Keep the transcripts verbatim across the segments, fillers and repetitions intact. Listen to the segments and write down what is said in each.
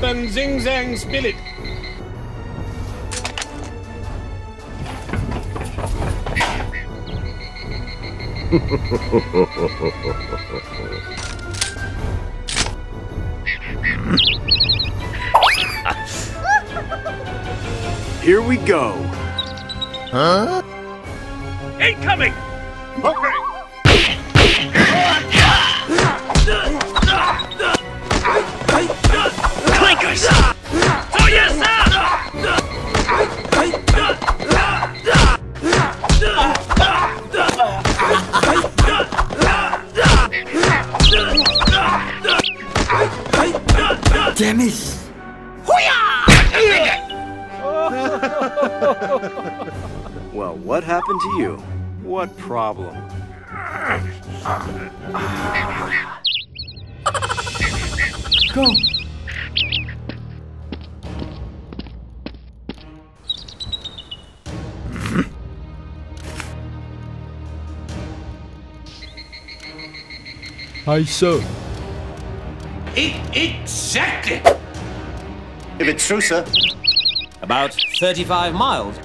Then zing zang spill it. Here we go. Huh? Incoming! Okay. Clinkers! So yes, sir! Damn it! Well, what happened to you? What problem? Go! Hi, sir. Exactly! If it's true, sir. About thirty-five miles.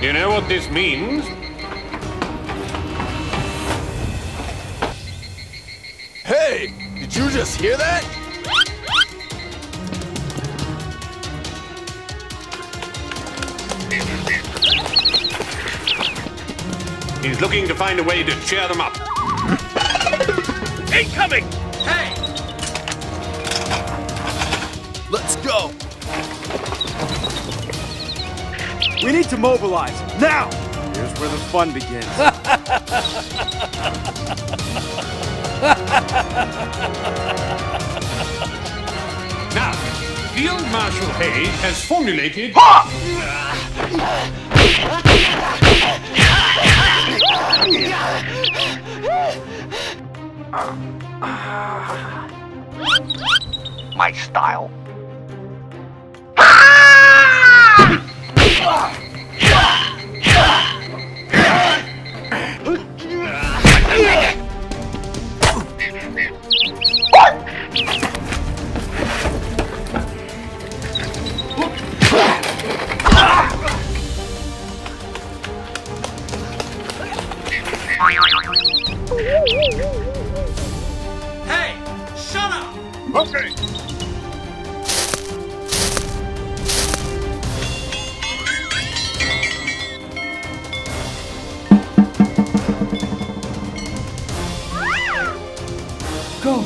You know what this means? Hey! Did you just hear that? He's looking to find a way to cheer them up. Incoming! Hey! Let's go! We need to mobilize, now! Here's where the fun begins. Now, Field Marshal Hayes has formulated... My style. Okay. Go.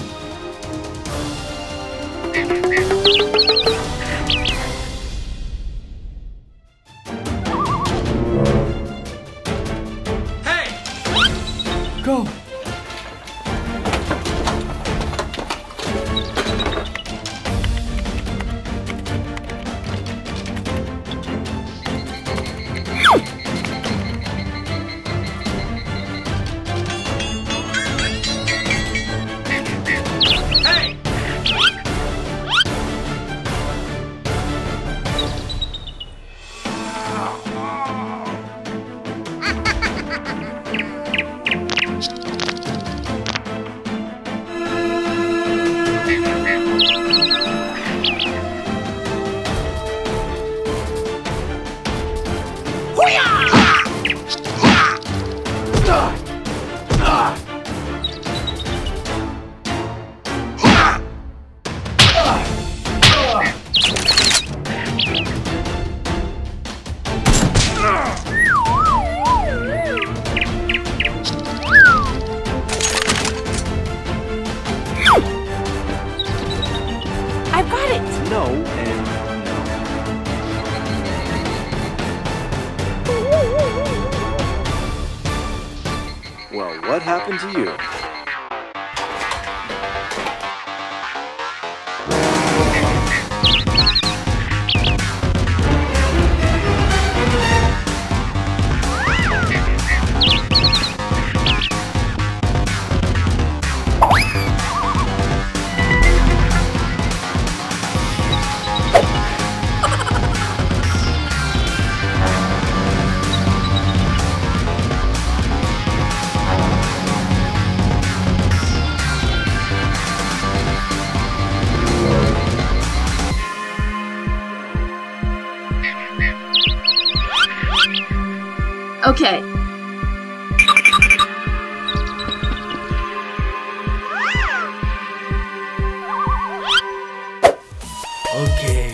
Hey. Go. No and no. Well, what happened to you? Okay. Okay.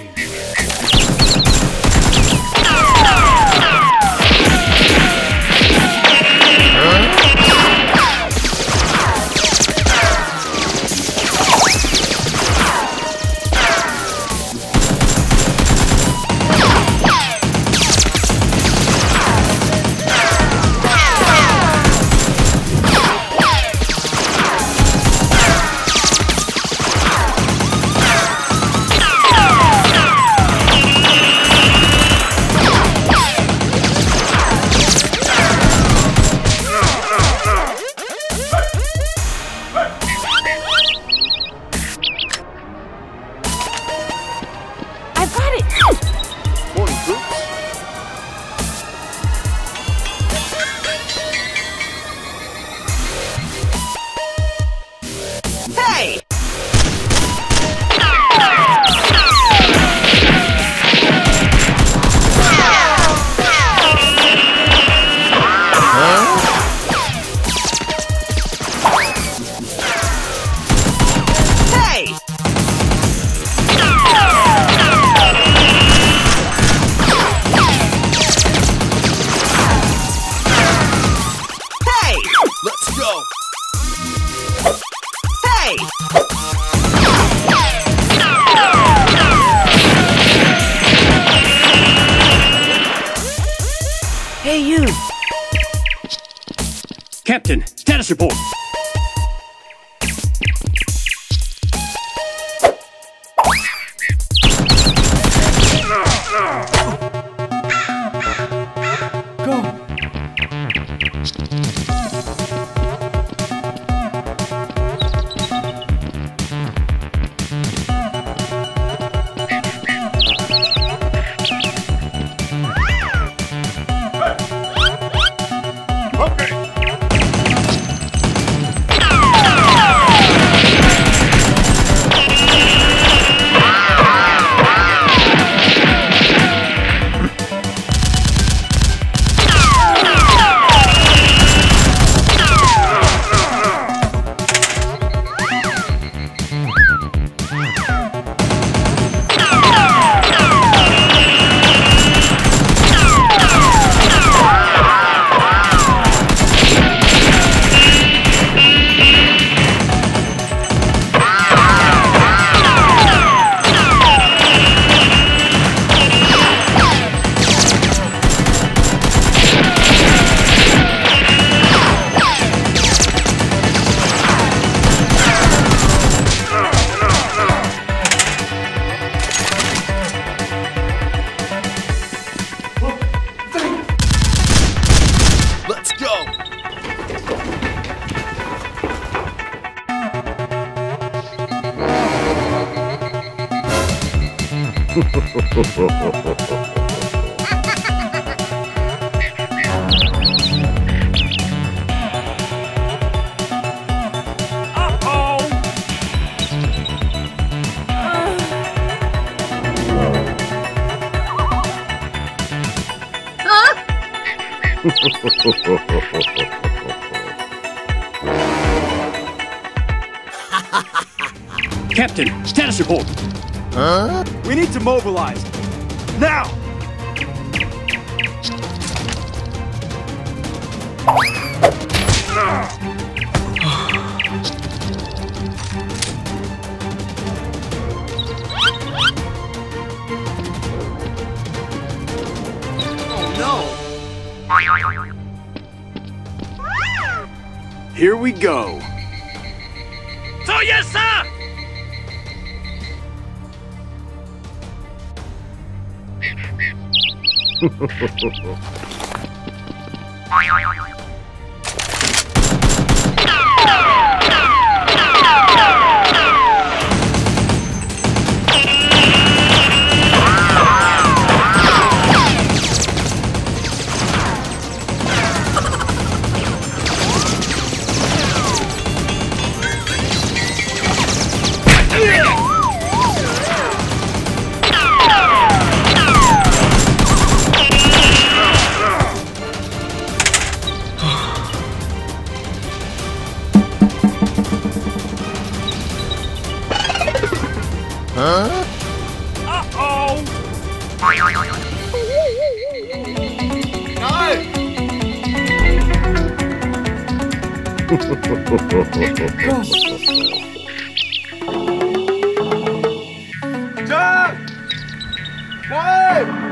Hey, you! Captain, status report! Captain, status report. Huh? We need to mobilize. Now! Oh no! Here we go. So yes, sir! No! No!